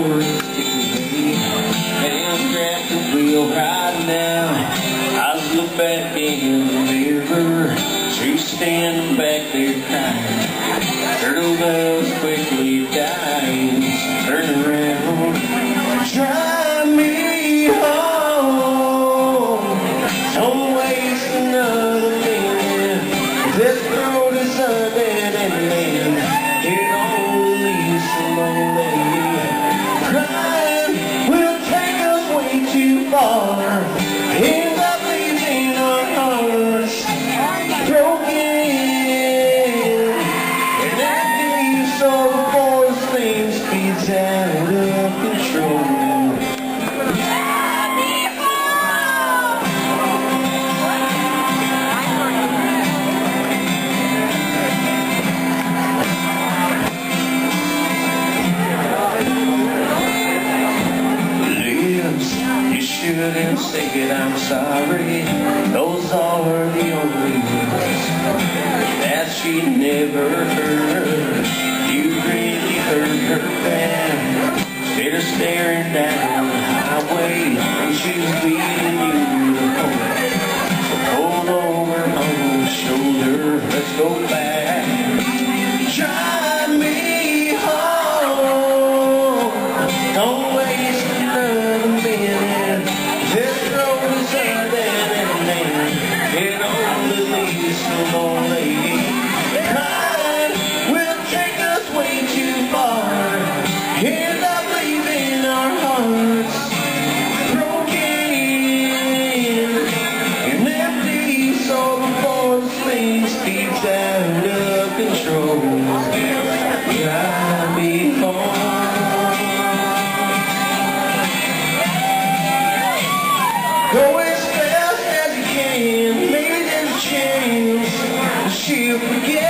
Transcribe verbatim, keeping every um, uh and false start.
motor and stick with me. Man's grabbed the wheel right now. I look back in the mirror. She's standing back there crying. Turtle doves quickly dying. Turn around. Drive me home. Don't waste another minute. This road is unending. It all leaves so lonely. Crime will take us way too far. Ends up leaving our hearts broken. And that leaves so before things speeds out of control. You shouldn't say it, I'm sorry. Those are the only words that she never heard. You really hurt her bad. They're staring down the highway and she's leading you home. So hold over on her shoulder. Let's go back. Drive me home. Don't waste another minute. This road is unending. It only leaves so lonely. Crime will take us way too far. End up leaving our hearts broken and empty. So before this thing speeds out of control, drive me home. Go as fast as you can, maybe there's a chance she'll forget.